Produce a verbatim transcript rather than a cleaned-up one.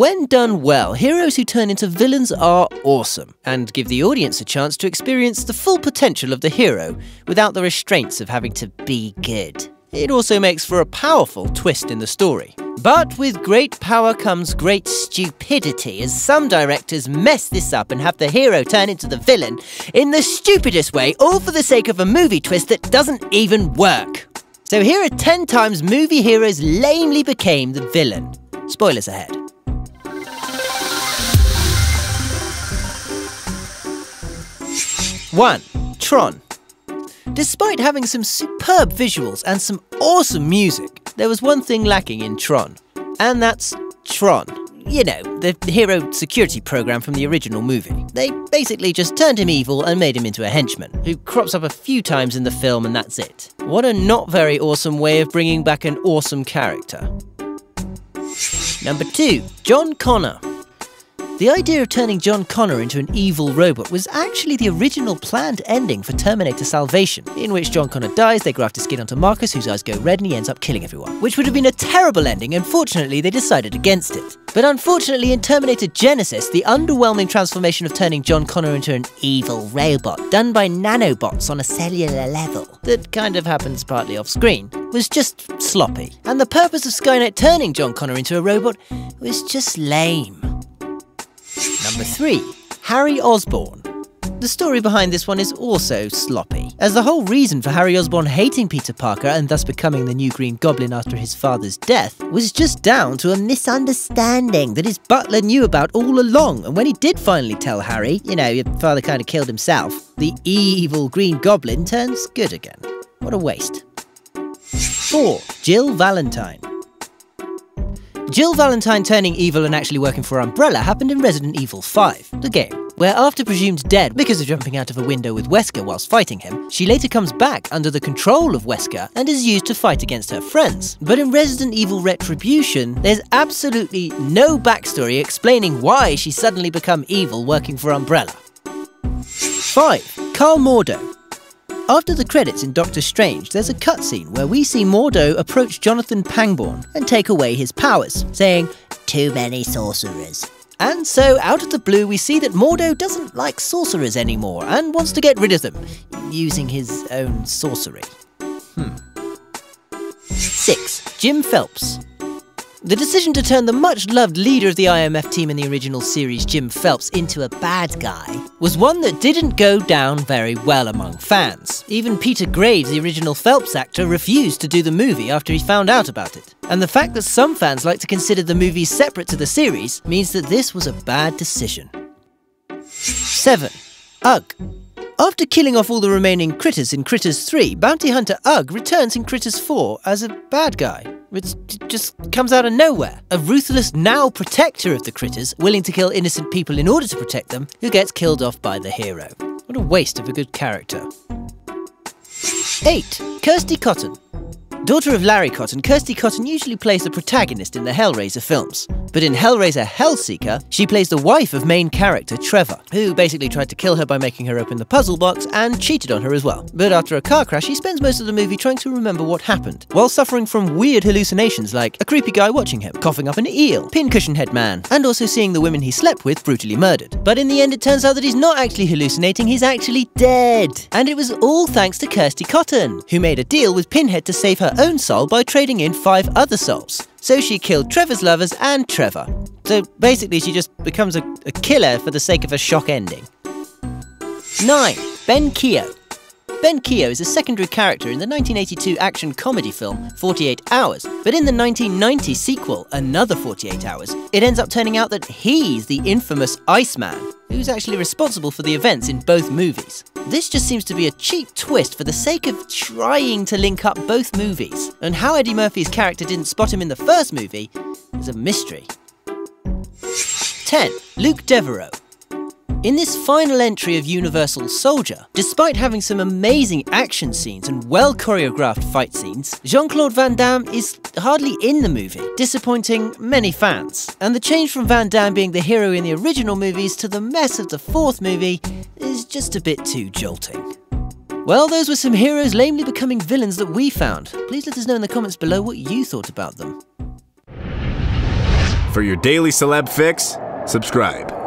When done well, heroes who turn into villains are awesome and give the audience a chance to experience the full potential of the hero without the restraints of having to be good. It also makes for a powerful twist in the story. But with great power comes great stupidity, as some directors mess this up and have the hero turn into the villain in the stupidest way, all for the sake of a movie twist that doesn't even work. So here are ten times movie heroes lamely became the villain. Spoilers ahead. one. Tron. Despite having some superb visuals and some awesome music, there was one thing lacking in Tron, and that's Tron. You know, the hero security program from the original movie. They basically just turned him evil and made him into a henchman, who crops up a few times in the film and that's it. What a not very awesome way of bringing back an awesome character. Number two, John Connor. The idea of turning John Connor into an evil robot was actually the original planned ending for Terminator Salvation, in which John Connor dies, they graft his skin onto Marcus, whose eyes go red, and he ends up killing everyone, which would have been a terrible ending, and fortunately they decided against it. But unfortunately in Terminator Genisys, the underwhelming transformation of turning John Connor into an evil robot, done by nanobots on a cellular level, that kind of happens partly off screen, was just sloppy. And the purpose of Skynet turning John Connor into a robot was just lame. Number three, Harry Osborn. The story behind this one is also sloppy, as the whole reason for Harry Osborn hating Peter Parker and thus becoming the new Green Goblin after his father's death was just down to a misunderstanding that his butler knew about all along, and when he did finally tell Harry, you know, your father kind of killed himself, the evil Green Goblin turns good again. What a waste. four. Jill Valentine. Jill Valentine turning evil and actually working for Umbrella happened in Resident Evil five, the game, where after presumed dead because of jumping out of a window with Wesker whilst fighting him, she later comes back under the control of Wesker and is used to fight against her friends. But in Resident Evil Retribution, there's absolutely no backstory explaining why she suddenly become evil working for Umbrella. five. Karl Mordo. After the credits in Doctor Strange, there's a cutscene where we see Mordo approach Jonathan Pangborn and take away his powers, saying, "Too many sorcerers." And so, out of the blue, we see that Mordo doesn't like sorcerers anymore and wants to get rid of them, using his own sorcery. Hmm. six. Jim Phelps. The decision to turn the much-loved leader of the I M F team in the original series, Jim Phelps, into a bad guy was one that didn't go down very well among fans. Even Peter Graves, the original Phelps actor, refused to do the movie after he found out about it. And the fact that some fans like to consider the movie separate to the series means that this was a bad decision. seven. Ugg. After killing off all the remaining critters in Critters three, bounty hunter Ugg returns in Critters four as a bad guy. Which just comes out of nowhere. A ruthless now protector of the critters, willing to kill innocent people in order to protect them, who gets killed off by the hero. What a waste of a good character. eight. Kirsty Cotton. Daughter of Larry Cotton, Kirsty Cotton usually plays the protagonist in the Hellraiser films. But in Hellraiser Hellseeker, she plays the wife of main character Trevor, who basically tried to kill her by making her open the puzzle box and cheated on her as well. But after a car crash, he spends most of the movie trying to remember what happened, while suffering from weird hallucinations like a creepy guy watching him, coughing up an eel, pincushion head man, and also seeing the women he slept with brutally murdered. But in the end, it turns out that he's not actually hallucinating, he's actually dead. And it was all thanks to Kirsty Cotton, who made a deal with Pinhead to save her own soul by trading in five other souls. So she killed Trevor's lovers and Trevor. So basically she just becomes a, a killer for the sake of a shock ending. nine. Ben Keogh. Ben Keogh is a secondary character in the nineteen eighty-two action comedy film forty-eight hours, but in the nineteen ninety sequel, Another forty-eight hours, it ends up turning out that he's the infamous Iceman, who's actually responsible for the events in both movies. This just seems to be a cheap twist for the sake of trying to link up both movies, and how Eddie Murphy's character didn't spot him in the first movie is a mystery. ten. Luke Devereaux. In this final entry of Universal Soldier, despite having some amazing action scenes and well-choreographed fight scenes, Jean-Claude Van Damme is hardly in the movie, disappointing many fans. And the change from Van Damme being the hero in the original movies to the mess of the fourth movie is just a bit too jolting. Well, those were some heroes lamely becoming villains that we found. Please let us know in the comments below what you thought about them. For your daily celeb fix, subscribe.